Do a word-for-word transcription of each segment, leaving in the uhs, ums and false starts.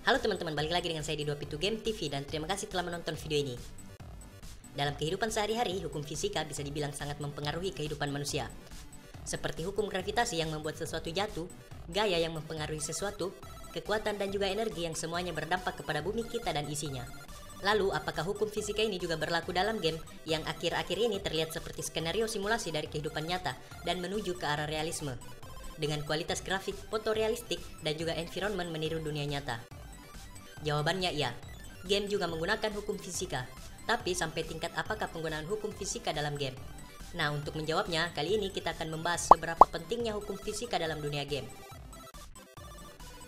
Halo teman-teman, balik lagi dengan saya di Dua Pitu Game T V dan terima kasih telah menonton video ini. Dalam kehidupan sehari-hari, hukum fisika bisa dibilang sangat mempengaruhi kehidupan manusia. Seperti hukum gravitasi yang membuat sesuatu jatuh, gaya yang mempengaruhi sesuatu, kekuatan dan juga energi yang semuanya berdampak kepada bumi kita dan isinya. Lalu, apakah hukum fisika ini juga berlaku dalam game yang akhir-akhir ini terlihat seperti skenario simulasi dari kehidupan nyata dan menuju ke arah realisme, dengan kualitas grafik fotorealistik dan juga environment meniru dunia nyata? Jawabannya iya, game juga menggunakan hukum fisika, tapi sampai tingkat apakah penggunaan hukum fisika dalam game? Nah, untuk menjawabnya, kali ini kita akan membahas seberapa pentingnya hukum fisika dalam dunia game.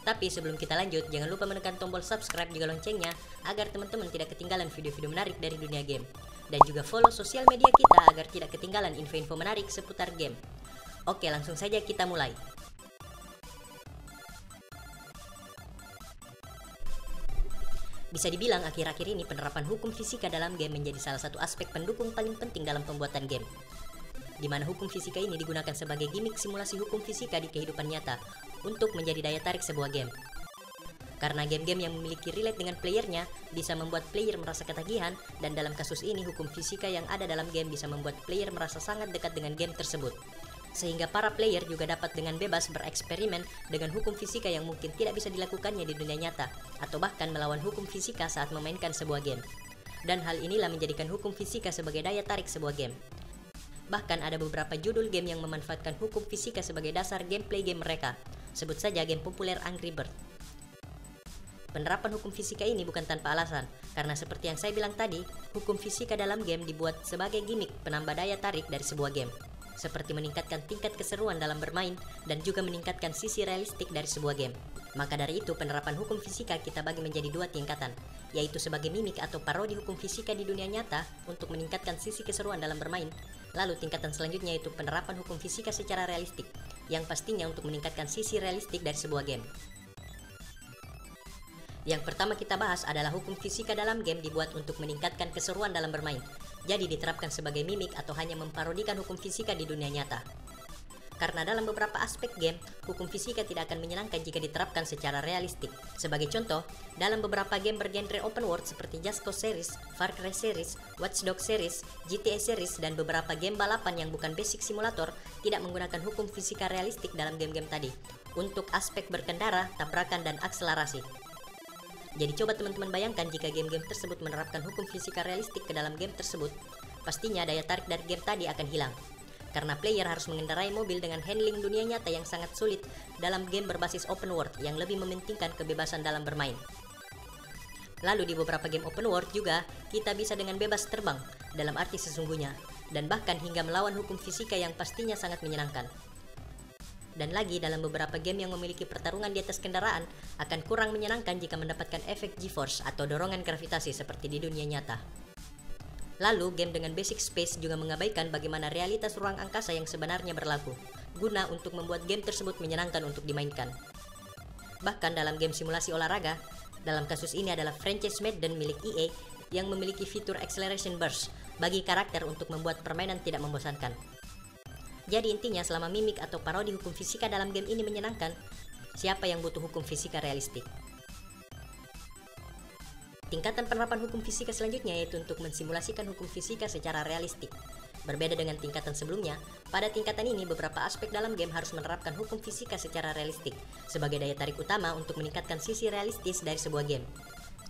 Tapi sebelum kita lanjut, jangan lupa menekan tombol subscribe juga loncengnya, agar teman-teman tidak ketinggalan video-video menarik dari dunia game. Dan juga follow sosial media kita agar tidak ketinggalan info-info menarik seputar game. Oke, langsung saja kita mulai. Bisa dibilang akhir-akhir ini penerapan hukum fisika dalam game menjadi salah satu aspek pendukung paling penting dalam pembuatan game, di mana hukum fisika ini digunakan sebagai gimmick simulasi hukum fisika di kehidupan nyata untuk menjadi daya tarik sebuah game. Karena game-game yang memiliki relate dengan playernya bisa membuat player merasa ketagihan, dan dalam kasus ini hukum fisika yang ada dalam game bisa membuat player merasa sangat dekat dengan game tersebut, sehingga para player juga dapat dengan bebas bereksperimen dengan hukum fisika yang mungkin tidak bisa dilakukannya di dunia nyata, atau bahkan melawan hukum fisika saat memainkan sebuah game. Dan hal inilah menjadikan hukum fisika sebagai daya tarik sebuah game. Bahkan ada beberapa judul game yang memanfaatkan hukum fisika sebagai dasar gameplay game mereka. Sebut saja game populer Angry Birds. Penerapan hukum fisika ini bukan tanpa alasan, karena seperti yang saya bilang tadi, hukum fisika dalam game dibuat sebagai gimmick penambah daya tarik dari sebuah game, seperti meningkatkan tingkat keseruan dalam bermain dan juga meningkatkan sisi realistik dari sebuah game. Maka dari itu, penerapan hukum fisika kita bagi menjadi dua tingkatan, yaitu sebagai mimik atau parodi hukum fisika di dunia nyata untuk meningkatkan sisi keseruan dalam bermain. Lalu tingkatan selanjutnya yaitu penerapan hukum fisika secara realistik, yang pastinya untuk meningkatkan sisi realistik dari sebuah game. Yang pertama kita bahas adalah hukum fisika dalam game dibuat untuk meningkatkan keseruan dalam bermain, jadi diterapkan sebagai mimik atau hanya memparodikan hukum fisika di dunia nyata. Karena dalam beberapa aspek game, hukum fisika tidak akan menyenangkan jika diterapkan secara realistik. Sebagai contoh, dalam beberapa game bergenre open world seperti Just Cause series, Far Cry series, Watch Dogs series, G T A series, dan beberapa game balapan yang bukan basic simulator, tidak menggunakan hukum fisika realistik dalam game-game tadi, untuk aspek berkendara, tabrakan, dan akselerasi. Jadi coba teman-teman bayangkan jika game-game tersebut menerapkan hukum fisika realistik ke dalam game tersebut, pastinya daya tarik dari game tadi akan hilang. Karena player harus mengendarai mobil dengan handling dunia nyata yang sangat sulit dalam game berbasis open world yang lebih mementingkan kebebasan dalam bermain. Lalu di beberapa game open world juga, kita bisa dengan bebas terbang dalam arti sesungguhnya, dan bahkan hingga melawan hukum fisika yang pastinya sangat menyenangkan. Dan lagi, dalam beberapa game yang memiliki pertarungan di atas kendaraan, akan kurang menyenangkan jika mendapatkan efek G-force atau dorongan gravitasi seperti di dunia nyata. Lalu, game dengan basic space juga mengabaikan bagaimana realitas ruang angkasa yang sebenarnya berlaku, guna untuk membuat game tersebut menyenangkan untuk dimainkan. Bahkan dalam game simulasi olahraga, dalam kasus ini adalah franchise Madden milik E A yang memiliki fitur acceleration burst bagi karakter untuk membuat permainan tidak membosankan. Jadi intinya, selama mimik atau parodi hukum fisika dalam game ini menyenangkan, siapa yang butuh hukum fisika realistik? Tingkatan penerapan hukum fisika selanjutnya yaitu untuk mensimulasikan hukum fisika secara realistik. Berbeda dengan tingkatan sebelumnya, pada tingkatan ini beberapa aspek dalam game harus menerapkan hukum fisika secara realistik sebagai daya tarik utama untuk meningkatkan sisi realistis dari sebuah game.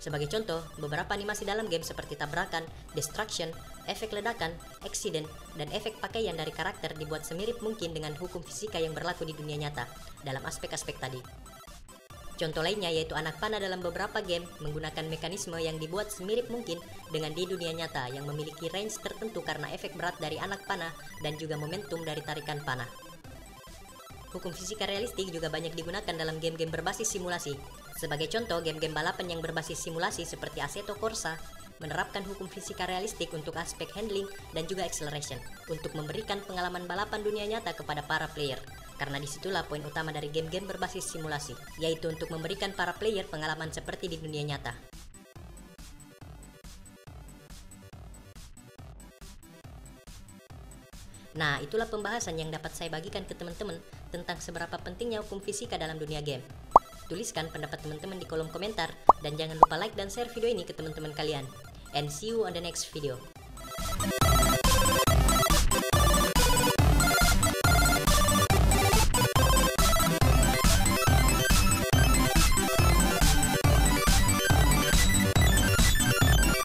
Sebagai contoh, beberapa animasi dalam game seperti tabrakan, destruction, efek ledakan, accident, dan efek pakaian dari karakter dibuat semirip mungkin dengan hukum fisika yang berlaku di dunia nyata dalam aspek-aspek tadi. Contoh lainnya yaitu anak panah dalam beberapa game menggunakan mekanisme yang dibuat semirip mungkin dengan di dunia nyata yang memiliki range tertentu karena efek berat dari anak panah dan juga momentum dari tarikan panah. Hukum fisika realistik juga banyak digunakan dalam game-game berbasis simulasi. Sebagai contoh, game-game balapan yang berbasis simulasi seperti Assetto Corsa menerapkan hukum fisika realistik untuk aspek handling dan juga acceleration untuk memberikan pengalaman balapan dunia nyata kepada para player. Karena disitulah poin utama dari game-game berbasis simulasi, yaitu untuk memberikan para player pengalaman seperti di dunia nyata. Nah, itulah pembahasan yang dapat saya bagikan ke teman-teman tentang seberapa pentingnya hukum fisika dalam dunia game. Tuliskan pendapat teman-teman di kolom komentar. Dan jangan lupa like dan share video ini ke teman-teman kalian. And see you on the next video.